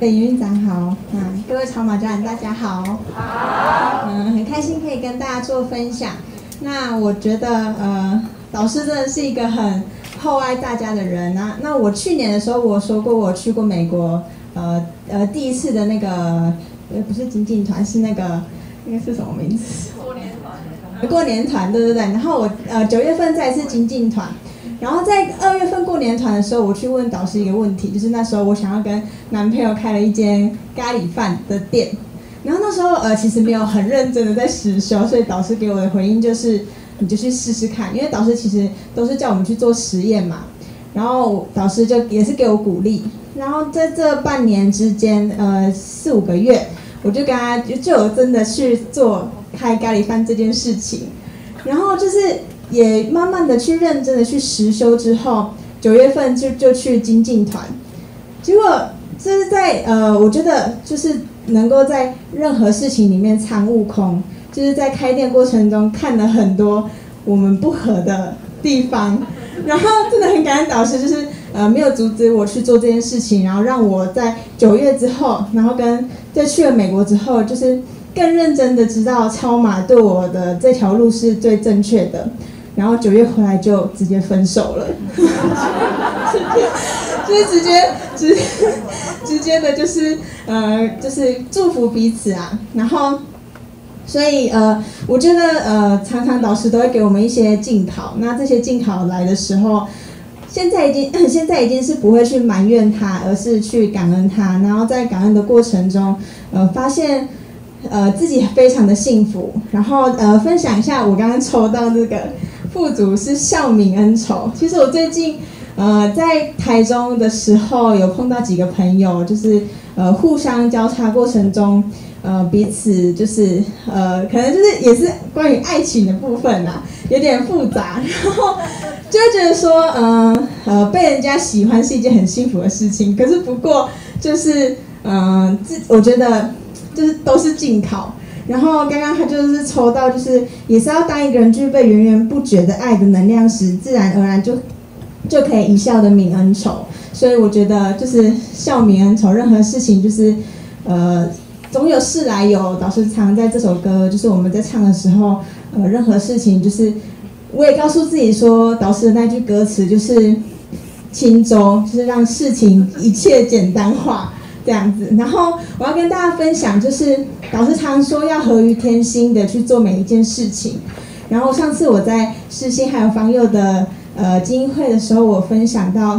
对，袁院长好，各位草马家人大家好，好，很开心可以跟大家做分享。那我觉得老师真的是一个很厚爱大家的人啊。那我去年的时候我说过我去过美国，第一次的那个不是精进团，是那个是什么名字？过年团，对对对。然后我9月份再一次精进团。 然后在2月份过年团的时候，我去问导师一个问题，就是那时候我想要跟男朋友开了一间咖喱饭的店，然后那时候其实没有很认真的在实修，所以导师给我的回应就是你就去试试看，因为导师其实都是叫我们去做实验嘛。然后导师就也是给我鼓励，然后在这半年之间，4、5个月，我就跟他就有真的去做开咖喱饭这件事情，然后就是。 也慢慢的去认真的去实修之后，9月份就去精进团，结果就是在我觉得就是能够在任何事情里面参悟空，就是在开店过程中看了很多我们不合的地方，然后真的很感恩导师，就是没有阻止我去做这件事情，然后让我在9月之后，然后在去了美国之后，就是更认真的知道超马对我的这条路是最正确的。 然后9月回来就直接分手了，就是直接的，就是祝福彼此啊。然后，所以我觉得常常导师都会给我们一些进考，那这些进考来的时候，现在已经是不会去埋怨他，而是去感恩他。然后在感恩的过程中，发现。 自己非常的幸福，然后分享一下我刚刚抽到那个富足是孝愍恩仇。其实我最近在台中的时候有碰到几个朋友，就是互相交叉过程中，彼此就是可能就是也是关于爱情的部分啦，有点复杂，然后就会觉得说被人家喜欢是一件很幸福的事情，可是不过就是我觉得。 就是都是静考，然后刚刚他就是抽到，就是也是要当一个人具备源源不绝的爱的能量时，自然而然就可以一笑的泯恩仇。所以我觉得就是笑泯恩仇，任何事情就是总有事来有。导师常在这首歌，就是我们在唱的时候，任何事情就是我也告诉自己说，导师的那句歌词就是轻舟，就是让事情一切简单化。 这样子，然后我要跟大家分享，就是导师常说要合于天心的去做每一件事情。然后上次我在世新还有方佑的精英会的时候，我分享到，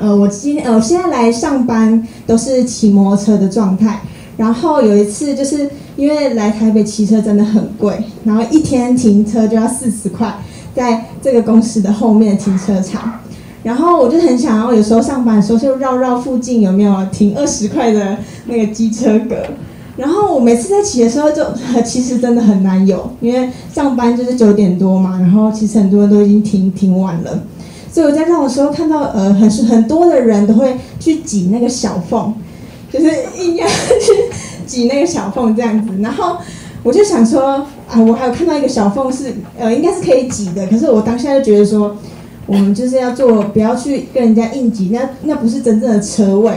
我现在来上班都是骑摩托车的状态。然后有一次就是因为来台北骑车真的很贵，然后一天停车就要40块，在这个公司的后面停车场。 然后我就很想要，有时候上班的时候就绕附近有没有停20块的那个机车格。然后我每次在骑的时候就，其实真的很难有，因为上班就是9点多嘛，然后其实很多人都已经停晚了。所以我在绕的时候看到，很多的人都会去挤那个小缝，就是硬要去挤那个小缝这样子。然后我就想说，啊，我还有看到一个小缝是，应该是可以挤的，可是我当下就觉得说。 我们就是要做，不要去跟人家硬挤，那不是真正的车位，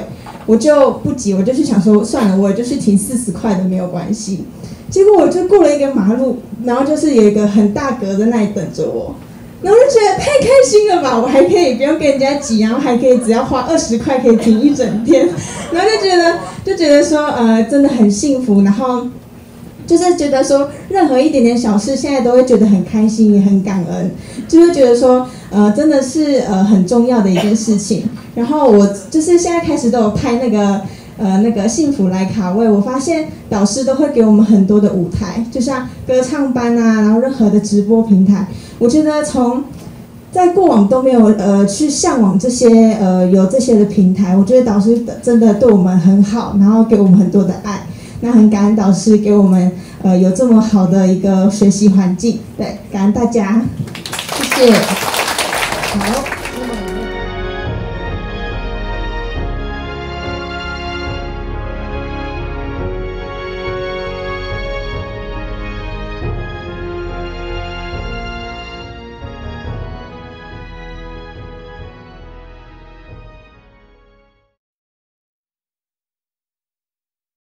我就不挤，我就去想说算了，我就去停40块的没有关系。结果我就过了一个马路，然后就是有一个很大格在那里等着我，然后就觉得太开心了吧，我还可以不用跟人家挤，然后还可以只要花20块可以停一整天，然后就觉得说真的很幸福，然后就是觉得说任何一点点小事现在都会觉得很开心，也很感恩，就会觉得说。 真的是很重要的一件事情。然后我就是现在开始都有拍那个幸福来卡位，我发现导师都会给我们很多的舞台，就像歌唱班啊，然后任何的直播平台。我觉得从在过往都没有去向往这些有这些的平台，我觉得导师真的对我们很好，然后给我们很多的爱。那很感恩导师给我们有这么好的一个学习环境，对，感恩大家，谢谢。 好。